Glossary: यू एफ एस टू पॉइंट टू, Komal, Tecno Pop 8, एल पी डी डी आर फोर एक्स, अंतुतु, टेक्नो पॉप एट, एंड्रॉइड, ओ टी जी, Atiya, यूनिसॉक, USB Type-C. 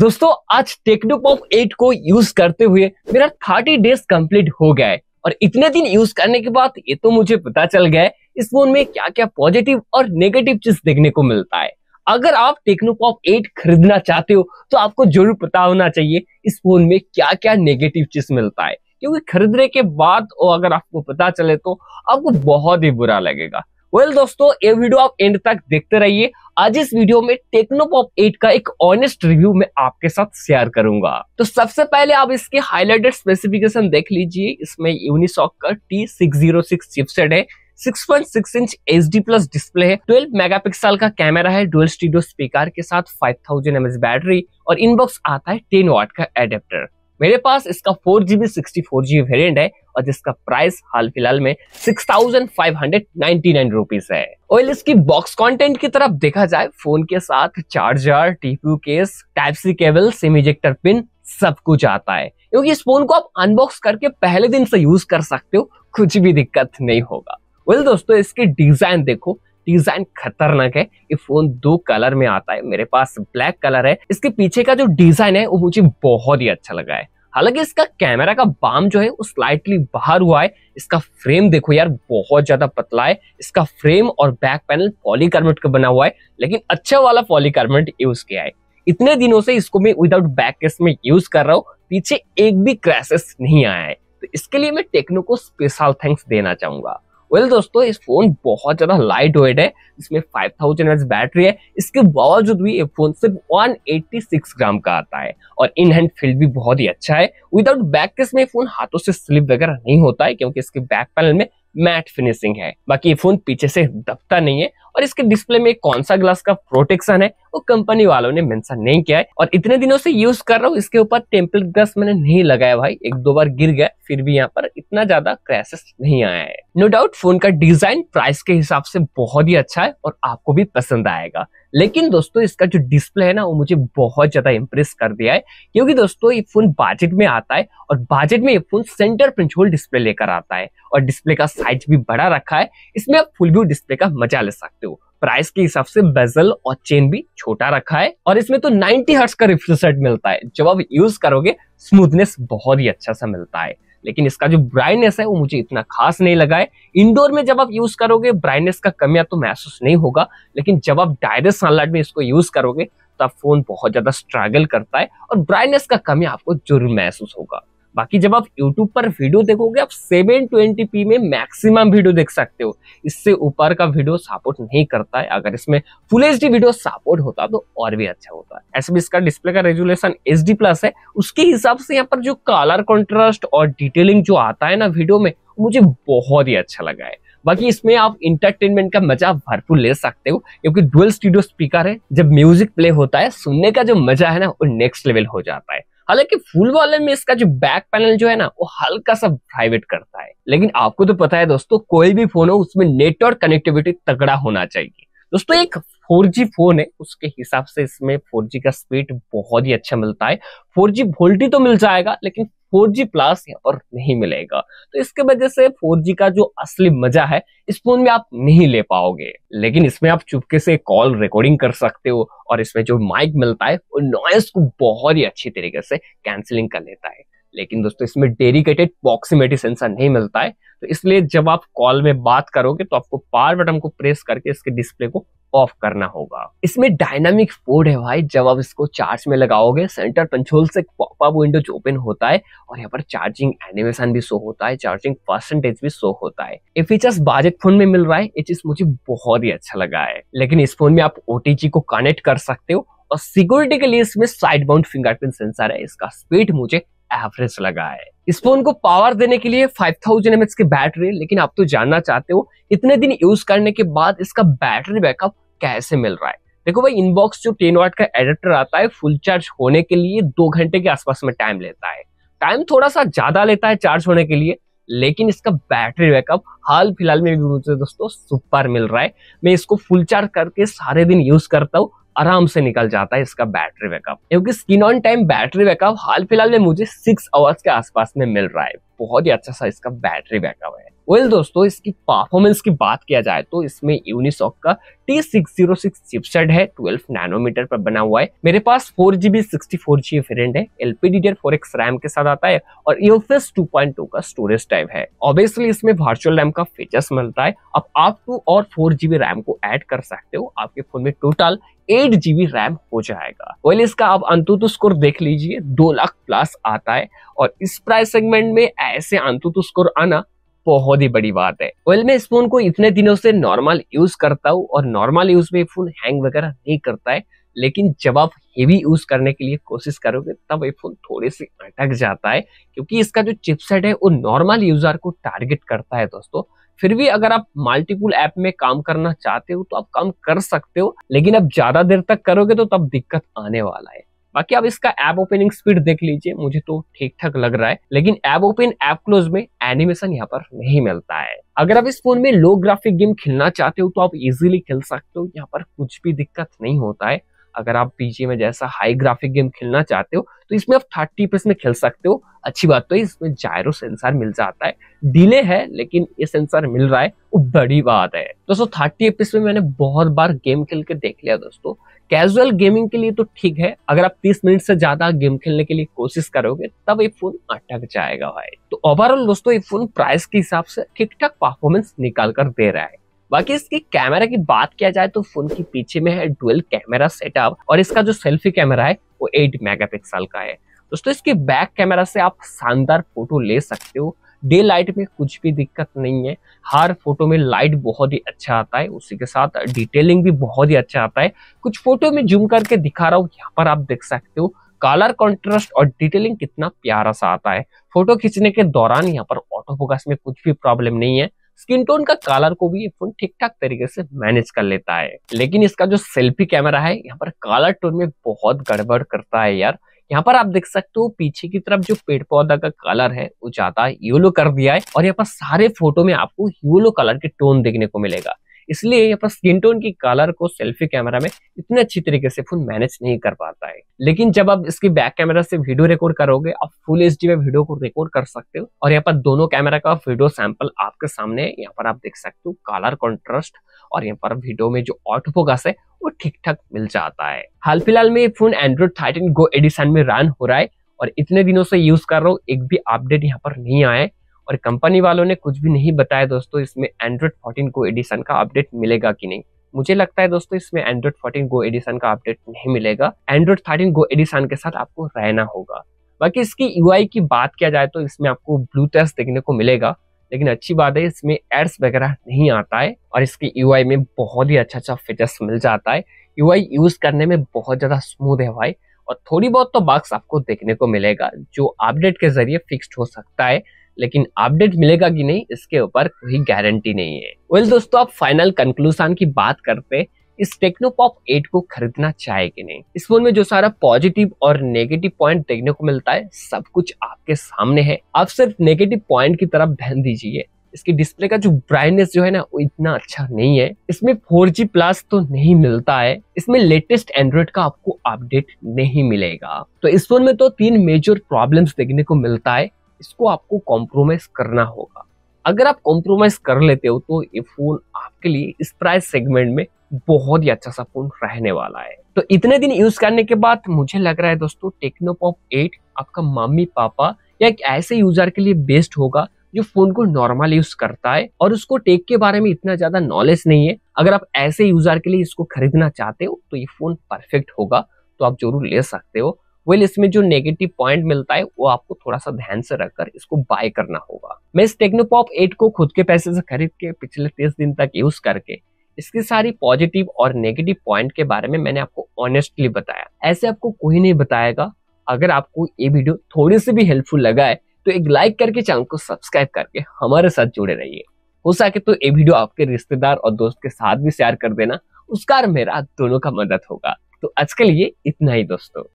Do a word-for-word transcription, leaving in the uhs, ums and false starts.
दोस्तों आज टेक्नो पॉप एट को यूज करते हुए मेरा थर्टी डेज कंप्लीट हो गया है और इतने दिन यूज करने के बाद ये तो मुझे पता चल गया है इस फोन में क्या क्या पॉजिटिव और नेगेटिव चीज देखने को मिलता है। अगर आप टेक्नो पॉप एट खरीदना चाहते हो तो आपको जरूर पता होना चाहिए इस फोन में क्या क्या नेगेटिव चीज मिलता है, क्योंकि खरीदने के बाद अगर आपको पता चले तो आपको बहुत ही बुरा लगेगा। वेल well, दोस्तों ये वीडियो आप एंड तक देखते रहिए। आज इस वीडियो में टेक्नो पॉप एट का एक ऑनेस्ट रिव्यू मैं आपके साथ शेयर करूंगा। तो सबसे पहले आप इसके हाईलाइटेड स्पेसिफिकेशन देख लीजिए। इसमें यूनिसॉक का T six zero six chipset है, six point six inch H D plus display है, ट्वेल्व मेगापिक्सल का कैमरा है, डुअल स्टीरियो स्पीकर के साथ five thousand M A H battery और इनबॉक्स आता है टेन वाट का एडेप्टर। मेरे पास इसका four G B sixty four G variant है और जिसका प्राइस हाल फिलहाल में six thousand five hundred ninety nine rupees है। और इसकी बॉक्स कंटेंट की तरफ देखा जाए, फोन के साथ charger, TPU case, type C cable, SIM ejector pin सब कुछ आता है, क्योंकि इस फोन को आप अनबॉक्स करके पहले दिन से यूज कर सकते हो, कुछ भी दिक्कत नहीं होगा। वेल दोस्तों इसके डिजाइन देखो, डिजाइन खतरनाक है। ये फोन दो कलर में आता है, मेरे पास ब्लैक कलर है। इसके पीछे का जो डिजाइन है वो मुझे बहुत ही अच्छा लगा है। हालांकि इसका कैमरा का बाम जो है वो स्लाइटली बाहर हुआ है। इसका फ्रेम देखो यार, बहुत ज्यादा पतला है। इसका फ्रेम और बैक पैनल पॉलीकार्बोनेट का बना हुआ है, लेकिन अच्छा वाला पॉलीकार्बोनेट यूज किया है। इतने दिनों से इसको मैं विदाउट बैक केस में यूज कर रहा हूँ, पीछे एक भी क्रैशेस नहीं आया है, तो इसके लिए मैं टेक्नो को स्पेशल थैंक्स देना चाहूंगा। वेल well, दोस्तों इस फोन बहुत ज्यादा लाइट वेट है, इसमें five thousand M A H battery है। इसके बावजूद भी ये फोन सिर्फ वन एटी सिक्स ग्राम का आता है और इन हैंड फील भी बहुत ही अच्छा है। विदाउट बैक केस में फोन हाथों से स्लिप वगैरह नहीं होता है, क्योंकि इसके बैक पैनल में मैट फिनिशिंग है। बाकी ये फोन पीछे से दबता नहीं है और इसके डिस्प्ले में कौन सा ग्लास का प्रोटेक्शन है वो कंपनी वालों ने मेंशन नहीं किया है। और इतने दिनों से यूज कर रहा हूँ, इसके ऊपर टेम्पर्ड ग्लास मैंने नहीं लगाया भाई, एक दो बार गिर गया, फिर भी यहाँ पर इतना ज्यादा क्रैशेस नहीं आया है। नो डाउट फोन का डिजाइन प्राइस के हिसाब से बहुत ही अच्छा है और आपको भी पसंद आएगा। लेकिन दोस्तों इसका जो डिस्प्ले है ना वो मुझे बहुत ज्यादा इम्प्रेस कर दिया है, क्योंकि दोस्तों ये फोन बजट में आता है और बजट में ये phone centre punch hole display लेकर आता है और डिस्प्ले का साइज भी बड़ा रखा है। इसमें आप फुल व्यू डिस्प्ले का मजा ले सकते हो। प्राइस के हिसाब से बेजल और चेन भी छोटा रखा है और इसमें तो नाइंटी हर्ट्ज का रिफ्रेश रेट मिलता है, जब आप यूज करोगे स्मूथनेस बहुत ही अच्छा सा मिलता है। लेकिन इसका जो ब्राइटनेस है वो मुझे इतना खास नहीं लगा है। इंडोर में जब आप यूज करोगे ब्राइटनेस का कमियां तो महसूस नहीं होगा, लेकिन जब आप डायरेक्ट सनलाइट में इसको यूज करोगे तब फोन बहुत ज्यादा स्ट्रगल करता है और ब्राइटनेस का कमियां आपको जरूर महसूस होगा। बाकी जब आप यूट्यूब पर वीडियो देखोगे आप सेवन ट्वेंटी पी में मैक्सिमम वीडियो देख सकते हो, इससे ऊपर का वीडियो सपोर्ट नहीं करता है। अगर इसमें full H D video support होता तो और भी अच्छा होता है। ऐसे भी इसका डिस्प्ले का रेजुलेशन एच डी प्लस है, उसके हिसाब से यहाँ पर जो कलर कॉन्ट्रास्ट और डिटेलिंग जो आता है ना वीडियो में मुझे बहुत ही अच्छा लगा है। बाकी इसमें आप इंटरटेनमेंट का मजा भरपूर ले सकते हो, क्योंकि डुअल स्टूडियो स्पीकर है, जब म्यूजिक प्ले होता है सुनने का जो मजा है ना वो नेक्स्ट लेवल हो जाता है। हालांकि फुल वॉल्यूम में इसका जो बैक पैनल जो है ना वो हल्का सा वाइब्रेट करता है, लेकिन आपको तो पता है दोस्तों कोई भी फोन हो उसमें नेटवर्क कनेक्टिविटी तगड़ा होना चाहिए। दोस्तों एक फोर जी फोन है, उसके हिसाब से इसमें फोर जी का स्पीड बहुत ही अच्छा मिलता है। फोर जी वोल्टी तो मिल जाएगा लेकिन फोर जी प्लस यहाँ पर नहीं मिलेगा, तो इसके वजह से फोर जी का जो असली मजा है इस फोन में आप नहीं ले पाओगे। लेकिन इसमें आप चुपके से कॉल रिकॉर्डिंग कर सकते हो और इसमें जो माइक मिलता है वो नॉइस को बहुत ही अच्छी तरीके से कैंसिलिंग कर लेता है। लेकिन दोस्तों इसमें डेडिकेटेड प्रॉक्सिमिटी सेंसर नहीं मिलता है, तो इसलिए जब आप कॉल में बात करोगे तो आपको पावर बटन को प्रेस करके इसके डिस्प्ले को ऑफ करना होगा। इसमें डायनामिक पोर्ट है भाई, जब आप इसको चार्ज में लगाओगे सेंटर कंसोल से पॉपअप विंडो ओपन होता है और यहाँ पर चार्जिंग एनिमेशन भी शो होता है, चार्जिंग परसेंटेज भी शो होता है। ये फीचर्स बजट फोन में मिल रहा है, ये चीज मुझे बहुत ही अच्छा लगा है। लेकिन इस फोन में आप ओ टी जी को कनेक्ट कर सकते हो और सिक्योरिटी के लिए इसमें साइड माउंट फिंगरप्रिंट सेंसर है। इसका स्पीड मुझे एवरेज लगा है। इस फोन को पावर देने के लिए five thousand M A h की बैटरी, लेकिन आप तो जानना चाहते हो इतने दिन यूज करने के बाद इसका बैटरी बैकअप कैसे मिल रहा है। देखो भाई इनबॉक्स जो टेन वाट का एडेप्टर आता है फुल चार्ज होने के लिए दो घंटे के आसपास में टाइम लेता है, टाइम थोड़ा सा ज्यादा लेता है चार्ज होने के लिए। लेकिन इसका बैटरी बैकअप हाल फिलहाल में भी मुझे दोस्तों सुपर मिल रहा है। मैं इसको फुल चार्ज करके सारे दिन यूज करता हूँ, आराम से निकल जाता है इसका बैटरी बैकअप, क्योंकि screen on time battery backup हाल फिलहाल में मुझे सिक्स आवर्स के आसपास में मिल रहा है। बहुत ही अच्छा सा इसका बैटरी बैकअप है। वेल दोस्तों, इसकी परफॉर्मेंस की बात किया जाए तो इसमें यूनिसॉक का T six zero six chipset है, बारह नैनोमीटर पर बना हुआ है। मेरे पास four G B sixty four G variant है, एल पी डी डी आर फोर एक्स RAM के साथ आता है और यू एफ एस टू पॉइंट टू का स्टोरेज टाइप है। ऑब्वियसली इसमें वर्चुअल रैम का फीचर्स मिलता है। अब आप टू और फोर जीबी रैम को ऐड कर सकते हो, आपके फोन में टोटल एट जीबी रैम हो जाएगा। वेल इसका आप अंतुतु स्कोर देख लीजिए, दो लाख प्लस आता है और इस प्राइस सेगमेंट में ऐसे अंतुतु स्कोर आना बहुत ही बड़ी बात है। वेल मैं इस फोन को इतने दिनों से नॉर्मल यूज करता हूँ और नॉर्मल यूज में फोन हैंग वगैरह नहीं करता है, लेकिन जब आप हेवी यूज करने के लिए कोशिश करोगे तब ये फोन थोड़े से अटक जाता है, क्योंकि इसका जो चिपसेट है वो नॉर्मल यूजर को टारगेट करता है दोस्तों। फिर भी अगर आप मल्टीपल ऐप में काम करना चाहते हो तो आप काम कर सकते हो, लेकिन आप ज्यादा देर तक करोगे तो तब दिक्कत आने वाला है। बाकी आप इसका ऐप ओपनिंग स्पीड देख लीजिए, मुझे तो ठीक ठाक लग रहा है, लेकिन ऐप ओपन ऐप क्लोज में एनिमेशन यहाँ पर नहीं मिलता है। अगर आप इस फोन में लो ग्राफिक गेम खेलना चाहते हो तो आप इजीली खेल सकते हो, यहाँ पर कुछ भी दिक्कत नहीं होता है। अगर आप पीसी में जैसा हाई ग्राफिक गेम खेलना चाहते हो तो इसमें आप थर्टी एफ पी एस में खेल सकते हो। अच्छी बात तो है इसमें जायरो सेंसर मिल जाता है, डिले है लेकिन ये सेंसर मिल रहा है, वो बड़ी बात है दोस्तों। थर्टी एफ पी एस में मैंने बहुत बार गेम खेल के देख लिया दोस्तों। कैजुअल गेमिंग के लिए तो ठीक है, अगर आप तीस मिनट से ज्यादा गेम खेलने के लिए कोशिश करोगे तब ये फोन अटक जाएगा भाई। तो ओवरऑल दोस्तों ये फोन प्राइस के हिसाब से ठीक ठाक परफॉर्मेंस निकाल कर दे रहा है। बाकी इसके कैमरा की बात किया जाए तो फोन के पीछे में है डुअल कैमरा सेटअप और इसका जो सेल्फी कैमरा है वो आठ मेगापिक्सल का है दोस्तों। इसके बैक कैमरा से आप शानदार फोटो ले सकते हो, डे लाइट में कुछ भी दिक्कत नहीं है, हर फोटो में लाइट बहुत ही अच्छा आता है, उसी के साथ डिटेलिंग भी बहुत ही अच्छा आता है। कुछ फोटो में जूम करके दिखा रहा हूँ, यहाँ पर आप देख सकते हो कलर कंट्रास्ट और डिटेलिंग कितना प्यारा सा आता है। फोटो खींचने के दौरान यहाँ पर ऑटो फोकस में कुछ भी प्रॉब्लम नहीं है, स्किन टोन का कलर को भी ये फोन ठीक ठाक तरीके से मैनेज कर लेता है। लेकिन इसका जो सेल्फी कैमरा है यहाँ पर कलर टोन में बहुत गड़बड़ करता है यार। यहाँ पर आप देख सकते हो पीछे की तरफ जो पेड़ पौधा का कलर है वो ज्यादा येलो कर दिया है और यहाँ पर सारे फोटो में आपको येलो कलर के टोन देखने को मिलेगा, इसलिए यहाँ पर स्किन टोन की कलर को सेल्फी कैमरा में इतने अच्छी तरीके से फोन मैनेज नहीं कर पाता है। लेकिन जब आप इसकी बैक कैमरा से वीडियो रिकॉर्ड करोगे आप फुल एचडी में वीडियो को रिकॉर्ड कर सकते हो और यहाँ पर दोनों कैमरा का वीडियो सैंपल आपके सामने है। यहाँ पर आप देख सकते हो कलर कॉन्ट्रास्ट और यहाँ पर वीडियो में जो ऑटो फोकस है वो ठीक ठाक मिल जाता है। हाल फिलहाल में phone एंड्रॉइड thirteen Go edition में रन हो रहा है और इतने दिनों से यूज कर रहा हूँ, एक भी अपडेट यहाँ पर नहीं आया है और कंपनी वालों ने कुछ भी नहीं बताया दोस्तों इसमें एंड्रॉइड फोर्टीन गो एडिशन का अपडेट मिलेगा कि नहीं। मुझे लगता है दोस्तों इसमें एंड्रॉइड फोर्टीन गो एडिशन का अपडेट नहीं मिलेगा, एंड्रॉइड थर्टीन गो एडिशन के साथ आपको रहना होगा। बाकी इसकी यूआई की बात किया जाए तो इसमें आपको ब्लूटूथ देखने को मिलेगा, लेकिन अच्छी बात है इसमें एड्स वगैरह नहीं आता है और इसकी यूआई में बहुत ही अच्छा अच्छा फीचर्स मिल जाता है। यूआई यूज करने में बहुत ज्यादा स्मूथ है भाई और थोड़ी बहुत तो बग्स आपको देखने को मिलेगा जो अपडेट के जरिए फिक्स्ड हो सकता है, लेकिन अपडेट मिलेगा कि नहीं इसके ऊपर कोई गारंटी नहीं है। वेल दोस्तों, आप फाइनल कंक्लूजन की बात करते इस टेक्नो पॉप एट को खरीदना चाहे कि नहीं। इस फोन में जो सारा पॉजिटिव और नेगेटिव पॉइंट देखने को मिलता है सब कुछ आपके सामने है, आप सिर्फ नेगेटिव पॉइंट की तरफ ध्यान दीजिए। इसकी डिस्प्ले का जो ब्राइटनेस जो है ना वो इतना अच्छा नहीं है, इसमें फोर जी प्लस तो नहीं मिलता है, इसमें लेटेस्ट एंड्रॉइड का आपको अपडेट नहीं मिलेगा। तो इस फोन में तो तीन मेजर प्रॉब्लम्स देखने को मिलता है, इसको आपको कॉम्प्रोमाइज करना होगा। अगर आप कॉम्प्रोमाइज कर लेते हो तो ये फोन आपके लिए इस प्राइस सेगमेंट में बहुत ही अच्छा सा फोन रहने वाला है। तो इतने दिन यूज करने के बाद मुझे लग रहा है दोस्तों टेक्नो पॉप एट आपका मम्मी पापा या एक ऐसे यूजर के लिए बेस्ट होगा जो फोन को नॉर्मल यूज करता है और उसको टेक के बारे में इतना ज्यादा नॉलेज नहीं है। अगर आप ऐसे यूजर के लिए इसको खरीदना चाहते हो तो ये फोन परफेक्ट होगा, तो आप जरूर ले सकते हो। वेल इसमें जो नेगेटिव पॉइंट मिलता है वो आपको थोड़ा सा ध्यान से रखकर इसको बाय करना होगा। मैं इस टेक्नो पॉप एट को खुद के पैसे से खरीद के पिछले तीस दिन तक यूज करके इसकी सारी पॉजिटिव और नेगेटिव पॉइंट के बारे में मैंने आपको ऑनेस्टली बताया, ऐसे आपको कोई नहीं बताएगा। अगर आपको ये वीडियो थोड़ी सी भी हेल्पफुल लगा है तो एक लाइक करके चैनल को सब्सक्राइब करके हमारे साथ जुड़े रहिए। हो सके तो ये वीडियो आपके रिश्तेदार और दोस्त के साथ भी शेयर कर देना, उसका और मेरा दोनों का मदद होगा। तो आज के लिए इतना ही दोस्तों।